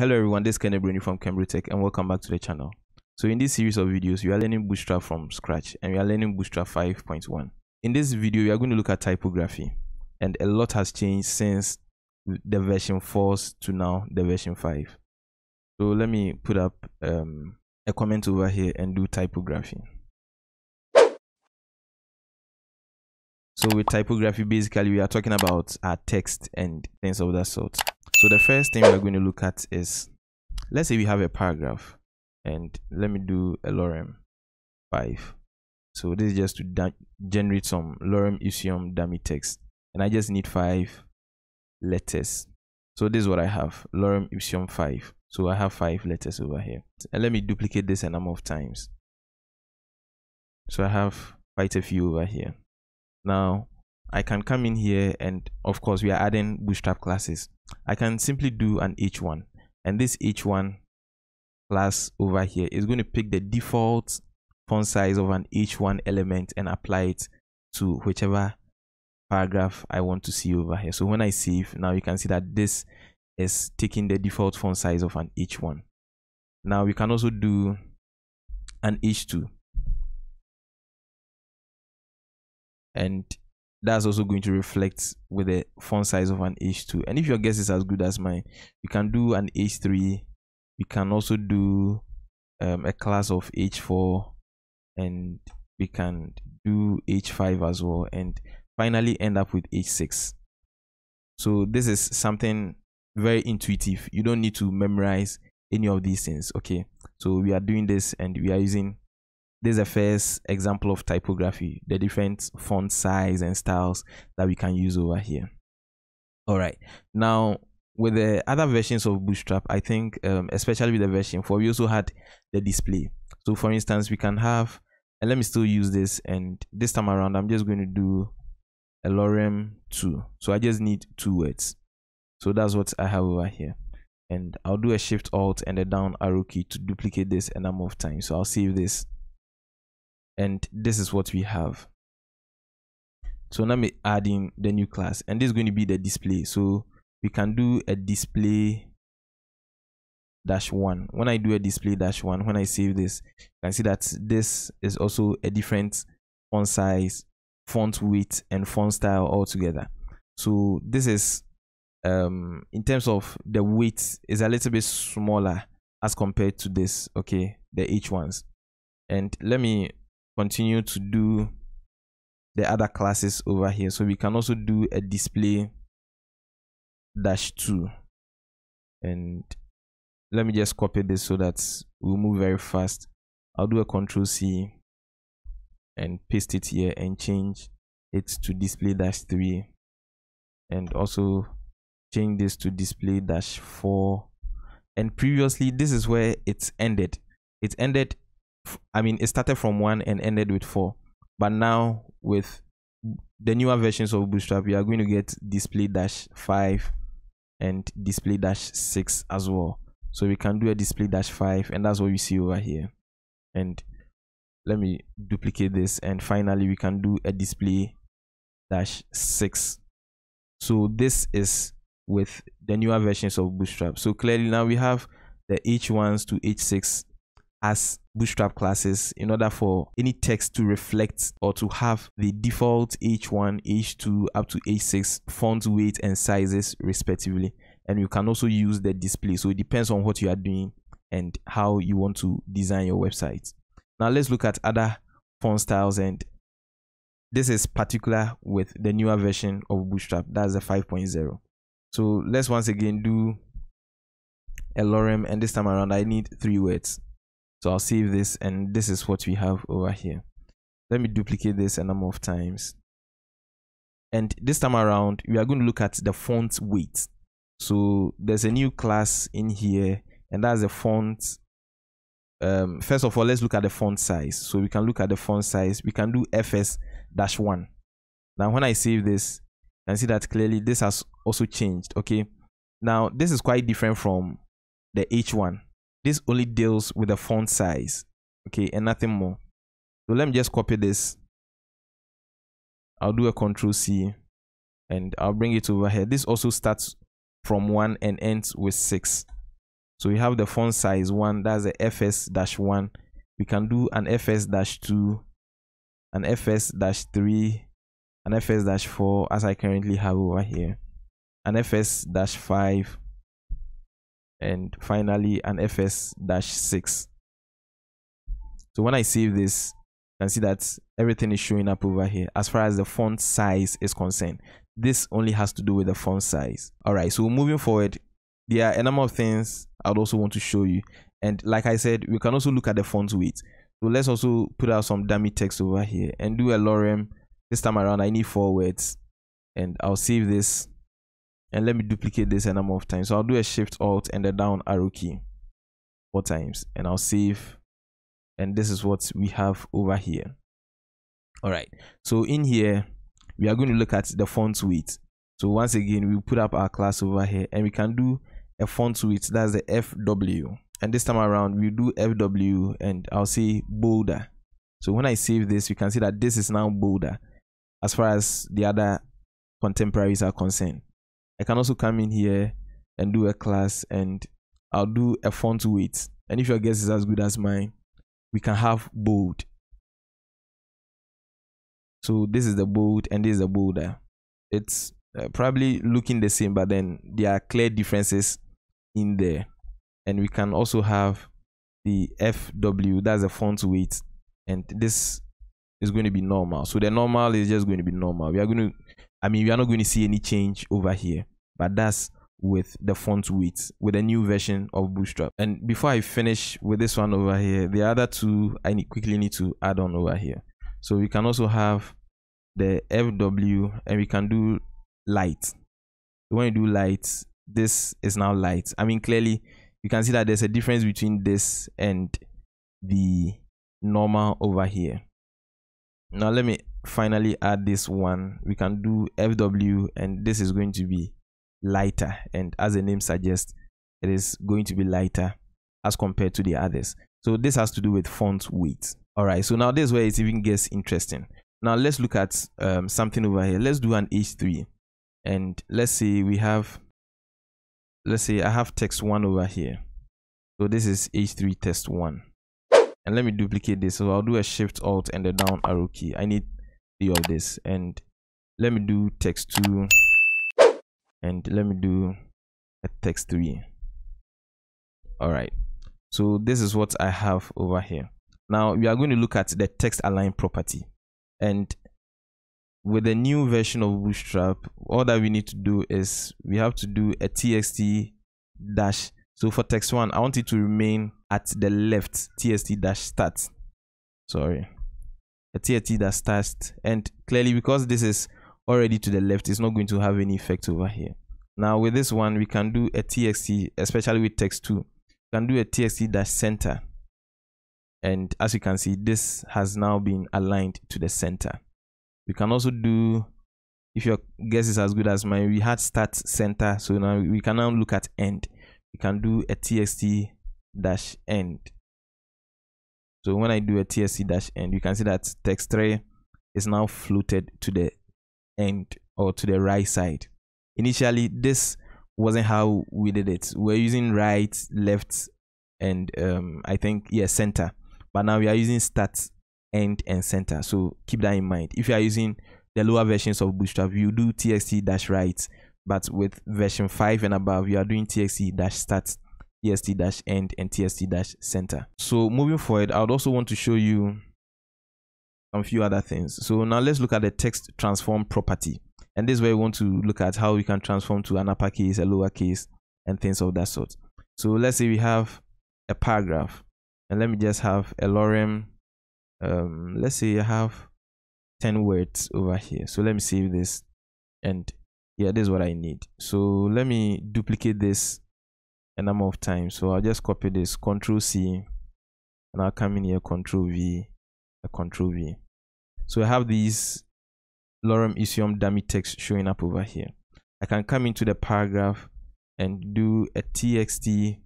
Hello everyone, this is Kenneth Bruni from KenBroTech and welcome back to the channel. So in this series of videos, we are learning Bootstrap from scratch and we are learning Bootstrap 5.1. In this video, we are going to look at typography, and a lot has changed since the version 4 to now the version 5. So let me put up a comment over here and do typography. So with typography, basically we are talking about our text and things of that sort. So the first thing we're going to look at is, let's say we have a paragraph, and let me do a lorem 5. So this is just to generate some lorem ipsum dummy text, and I just need 5 letters. So this is what I have, lorem ipsum 5. So I have 5 letters over here, and let me duplicate this a number of times. So I have quite a few over here. Now I can come in here, and of course we are adding Bootstrap classes. I can simply do an h1, and this h1 class over here is going to pick the default font size of an h1 element and apply it to whichever paragraph I want to see over here. So when I save, now you can see that this is taking the default font size of an h1. Now we can also do an h2, and that's also going to reflect with the font size of an h2. And if your guess is as good as mine, you can do an h3. We can also do a class of h4, and we can do h5 as well, and finally end up with h6. So this is something very intuitive. You don't need to memorize any of these things. Okay, so we are doing this, and we are using this is a first example of typography, the different font size and styles that we can use over here. All right, now with the other versions of Bootstrap, I think especially with the version 4, we also had the display. So for instance, we can have, and let me still use this, and this time around I'm just going to do a lorem 2. So I just need 2 words. So that's what I have over here, and I'll do a shift alt and a down arrow key to duplicate this a number of times. So I'll save this, and this is what we have. So let me add in the new class, and this is going to be the display. So we can do a display -1. When I do a display -1, when I save this, you can see that this is also a different font size, font weight, and font style altogether. So this is in terms of the weight is a little bit smaller as compared to this, okay, the h1s. And let me continue to do the other classes over here. So we can also do a display -2, and let me just copy this so that we'll move very fast. I'll do a Ctrl+C and paste it here and change it to display -3, and also change this to display -4. And previously, this is where it ended. It ended, I mean, it started from 1 and ended with 4. But now with the newer versions of Bootstrap, we are going to get display -5 and display -6 as well. So we can do a display -5, and that's what we see over here. And let me duplicate this, and finally we can do a display -6. So this is with the newer versions of Bootstrap. So clearly now we have the h1s to h6 as Bootstrap classes in order for any text to reflect or to have the default h1, h2 up to h6 font weight and sizes respectively. And you can also use the display, so it depends on what you are doing and how you want to design your website. Now let's look at other font styles, and this is particular with the newer version of Bootstrap, that's the 5.0. so let's once again do a lorem, and this time around I need 3 words. So I'll save this, and this is what we have over here. Let me duplicate this a number of times. And this time around, we are going to look at the font weight. So there's a new class in here, and that's a font. First of all, let's look at the font size. So we can look at the font size. We can do fs-1. Now, when I save this, you can see that clearly this has also changed, okay? Now, this is quite different from the h1. This only deals with the font size, okay, and nothing more. So let me just copy this. I'll do a Ctrl+C, and I'll bring it over here. This also starts from 1 and ends with 6. So we have the font size 1, that's the FS-1. We can do an FS-2, an FS-3, an FS-4 as I currently have over here, an FS-5, and finally an FS-6. So when I save this, you can see that everything is showing up over here as far as the font size is concerned. This only has to do with the font size. All right, so moving forward, there are a number of things I'd also want to show you. And like I said, we can also look at the font weight. So let's also put out some dummy text over here and do a lorem. This time around, I need 4 words. And I'll save this. And let me duplicate this a number of times. So I'll do a shift alt and a down arrow key 4 times. And I'll save. And this is what we have over here. All right. So in here, we are going to look at the font weight. So once again, we'll put up our class over here. And we can do a font weight. That's the FW. And this time around, we'll do FW. And I'll say bolder. So when I save this, you can see that this is now bolder as far as the other contemporaries are concerned. I can also come in here and do a class, and I'll do a font weight. And if your guess is as good as mine, we can have bold. So this is the bold and this is the bolder. It's probably looking the same, but then there are clear differences in there. And we can also have the FW, that's the font weight. And this is going to be normal. So the normal is just going to be normal. We are going to, we are not going to see any change over here, but that's with the font weight, with a new version of Bootstrap. And before I finish with this one over here, the other two I quickly need to add on over here. So we can also have the FW and we can do light. When you do light, this is now light. Clearly, you can see that there's a difference between this and the normal over here. Now let me finally add this one. We can do FW and this is going to be lighter, and as the name suggests, it is going to be lighter as compared to the others. So this has to do with font weight. All right, so now this is where it even gets interesting. Now let's look at something over here. Let's do an H3, and let's say we have, let's say I have text 1 over here. So this is H3 text 1. And let me duplicate this. So I'll do a shift alt and a down arrow key. I need 3 of this. And let me do text 2. And let me do a text 3. All right. So this is what I have over here. Now we are going to look at the text align property. And with the new version of Bootstrap, all that we need to do is we have to do a txt dash. So for text 1, I want it to remain at the left, tst-start. Sorry, tst-start. And clearly, because this is already to the left, it's not going to have any effect over here. Now with this one, we can do a txt, especially with text 2. We can do a txt-center. And as you can see, this has now been aligned to the center. We can also do, if your guess is as good as mine, we had start center. So now we can now look at end. We can do a txt dash end. So when I do a txt dash end, you can see that text 3 is now floated to the end or to the right side. Initially, this wasn't how we did it. We're using right, left, and I think, yeah, center. But now we are using start, end, and center. So keep that in mind. If you are using the lower versions of Bootstrap, you do txt dash right. But with version 5 and above, you are doing txt-start, txt-end, and txt-center. So moving forward, I would also want to show you a few other things. So now let's look at the text transform property. And this is where we want to look at how we can transform to an uppercase, a lowercase, and things of that sort. So let's say we have a paragraph. And let me just have a lorem. Let's say I have 10 words over here. So let me save this. And yeah, this is what I need. So let me duplicate this a number of times. So I'll just copy this, Control C, and I'll come in here, Control V, Control V. So I have these lorem ipsum dummy text showing up over here. I can come into the paragraph and do a txt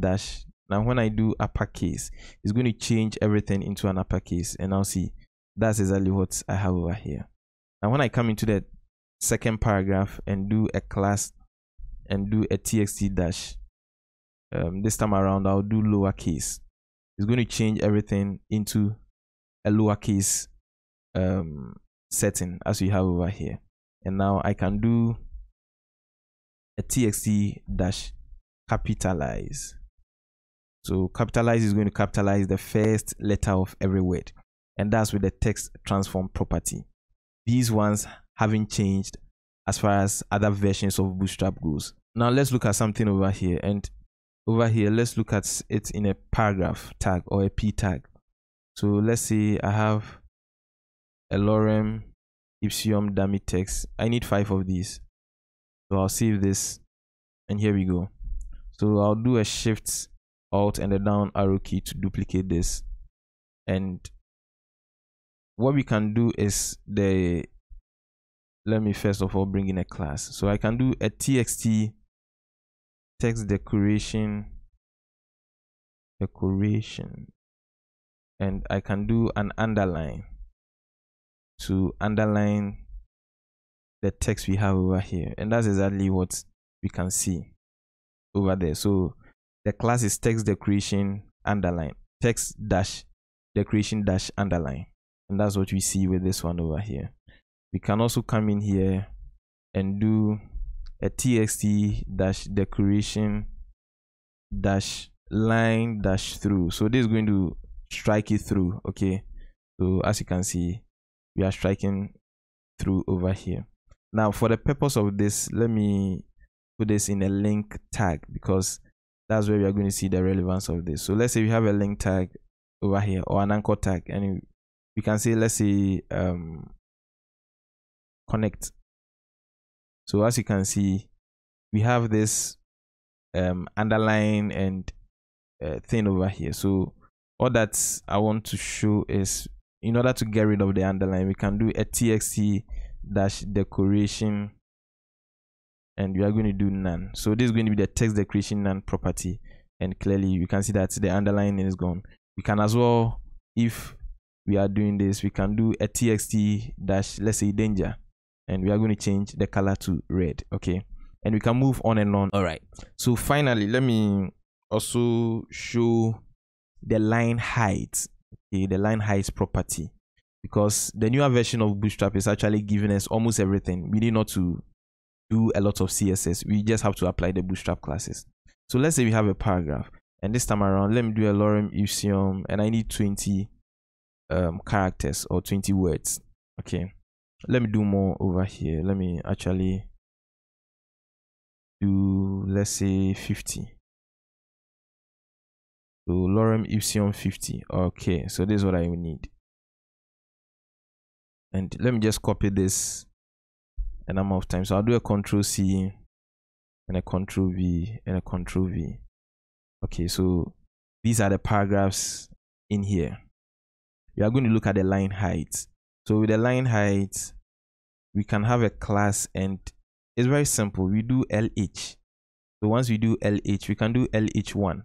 dash. Now when I do uppercase, it's going to change everything into an uppercase, and I'll see that's exactly what I have over here. Now when I come into the second paragraph and do a class and do a txt dash, This time around, I'll do lowercase. It's going to change everything into a lowercase setting as we have over here. And now I can do a txt dash capitalize. So capitalize is going to capitalize the first letter of every word, and that's with the text transform property. These ones haven't changed as far as other versions of Bootstrap goes. Now let's look at something over here, and over here let's look at it in a paragraph tag or a p tag. So let's say I have a lorem ipsum dummy text. I need 5 of these, so I'll save this, and here we go. So I'll do a shift alt and a down arrow key to duplicate this, and what we can do is let me first of all bring in a class. So I can do a txt text decoration, and I can do an underline to underline the text we have over here, and that's exactly what we can see over there. So the class is text decoration underline, text dash decoration dash underline, and that's what we see with this one over here. We can also come in here and do a txt dash decoration dash line dash through. So this is going to strike it through. Okay, so as you can see, we are striking through over here. Now for the purpose of this, let me put this in a link tag, because that's where we are going to see the relevance of this. So let's say we have a link tag over here, or an anchor tag, and we can say, let's say connect. So as you can see, we have this underline and thing over here. So all that I want to show is, in order to get rid of the underline, we can do a txt dash decoration, and we are going to do none. So this is going to be the text decoration none property, and clearly you can see that the underline is gone. We can as well, if we are doing this, we can do a txt dash, let's say danger, and we are going to change the color to red. Okay, and we can move on and on. All right, so finally let me also show the line height. Okay, the line height property, because the newer version of Bootstrap is actually giving us almost everything. We need not to do a lot of CSS, we just have to apply the Bootstrap classes. So let's say we have a paragraph, and this time around let me do a lorem ipsum, and I need 20 characters or 20 words. Okay, let me do more over here. Let me actually do, let's say 50. So lorem ipsum 50. Okay, so this is what I need, and let me just copy this and I'm out of time. So I'll do a Ctrl+C and a Ctrl+V and a Ctrl+V. Okay, so these are the paragraphs in here. We are going to look at the line height. So with the line height, we can have a class, and it's very simple. We do LH. So once we do LH, we can do LH1.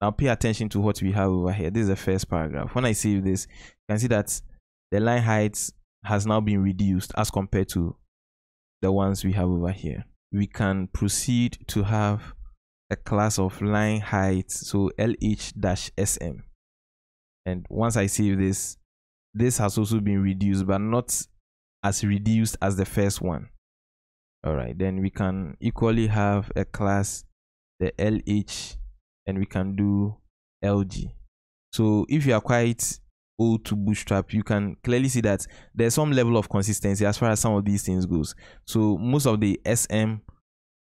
Now pay attention to what we have over here. This is the first paragraph. When I save this, you can see that the line height has now been reduced as compared to the ones we have over here. We can proceed to have a class of line height, so LH-SM, and once I save this, this has also been reduced, but not as reduced as the first one. All right, then we can equally have a class, the LH, and we can do LG. So if you are quite old to Bootstrap, you can clearly see that there's some level of consistency as far as some of these things goes. So most of the SM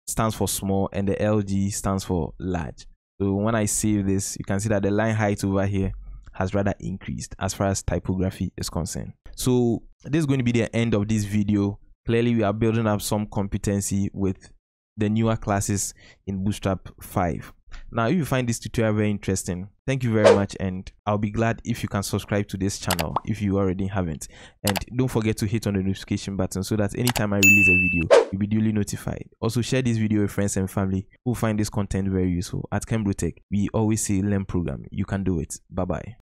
stands for small and the LG stands for large. So when I save this, you can see that the line height over here has rather increased as far as typography is concerned. So this is going to be the end of this video. Clearly we are building up some competency with the newer classes in Bootstrap 5. Now if you find this tutorial very interesting, thank you very much, and I'll be glad if you can subscribe to this channel if you already haven't, and don't forget to hit on the notification button so that anytime I release a video you'll be duly notified. Also share this video with friends and family who find this content very useful. At KenBroTech, we always say learn programming. You can do it. Bye bye.